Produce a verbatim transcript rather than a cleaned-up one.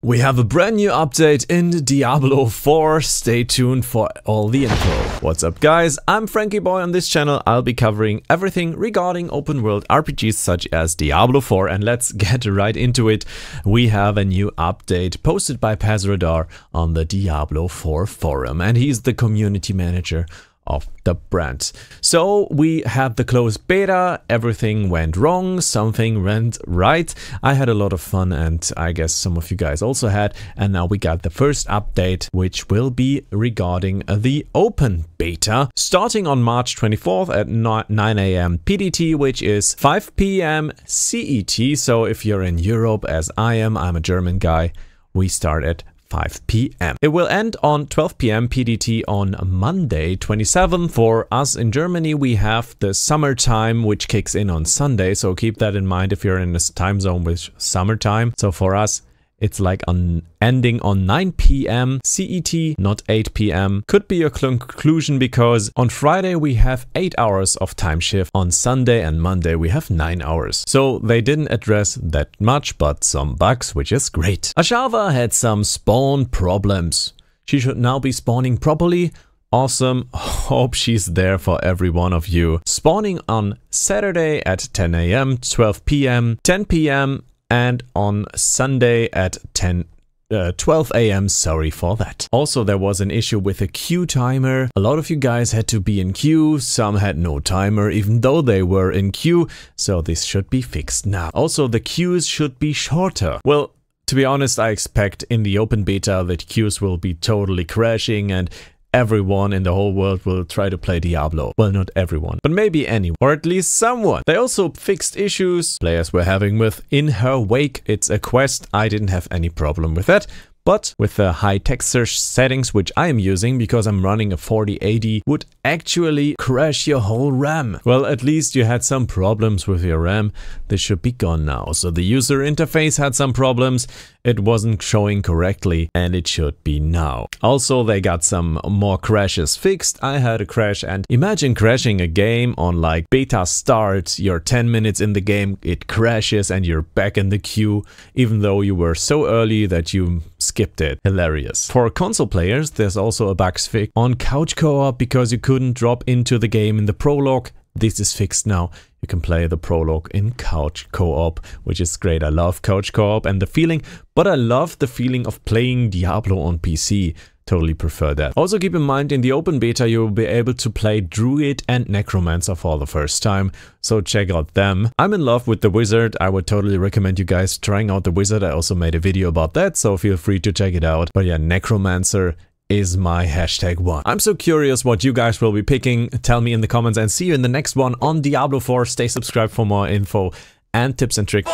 We have a brand new update in Diablo four, stay tuned for all the info. What's up guys, I'm Frankie Boy. On this channel I'll be covering everything regarding open world R P Gs such as Diablo four, and let's get right into it. We have a new update posted by PezRadar on the Diablo four forum, and he's the community manager of the brand. So we had the closed beta, everything went wrong, something went right. I had a lot of fun and I guess some of you guys also had, and now we got the first update, which will be regarding the open beta starting on March twenty-fourth at nine A M P D T, which is five P M C E T. So if you're in Europe, as I am, I'm a German guy, we start at five P M It will end on twelve P M P D T on Monday twenty-seventh. For us in Germany, we have the summertime, which kicks in on Sunday. So keep that in mind if you're in this time zone with summertime. So for us, it's like on ending on nine P M C E T, not eight P M Could be a conclusion, because on Friday we have eight hours of time shift. On Sunday and Monday we have nine hours. So they didn't address that much, but some bugs, which is great. Ashava had some spawn problems. She should now be spawning properly. Awesome. Hope she's there for every one of you. Spawning on Saturday at ten A M, twelve P M, ten P M, and on Sunday at ten, uh, twelve A M Sorry for that. Also, there was an issue with a queue timer. A lot of you guys had to be in queue. Some had no timer, even though they were in queue. So this should be fixed now. Also, the queues should be shorter. Well, to be honest, I expect in the open beta that queues will be totally crashing and everyone in the whole world will try to play Diablo. Well, not everyone, but maybe anyone, or at least someone. They also fixed issues players were having with In Her Wake. It's a quest. I didn't have any problem with that, but with the high texture settings, which I am using because I'm running a forty eighty, would actually crash your whole RAM. Well, at least you had some problems with your RAM. This should be gone now. So the user interface had some problems. It wasn't showing correctly, and it should be now. Also, they got some more crashes fixed. I had a crash, and imagine crashing a game on like beta start. You're ten minutes in the game, it crashes and you're back in the queue, even though you were so early that you skipped it. Hilarious. For console players, there's also a bug fix on couch co-op because you couldn't drop into the game in the prologue. This is fixed now. You can play the prologue in couch co-op, which is great. I love couch co-op and the feeling, but I love the feeling of playing Diablo on P C. Totally prefer that. Also keep in mind, in the open beta you will be able to play Druid and Necromancer for the first time, so check out them. I'm in love with the Wizard. I would totally recommend you guys trying out the Wizard. I also made a video about that, so feel free to check it out. But yeah, Necromancer is my hashtag one. I'm so curious what you guys will be picking. Tell me in the comments, and see you in the next one on Diablo four. Stay subscribed for more info and tips and tricks.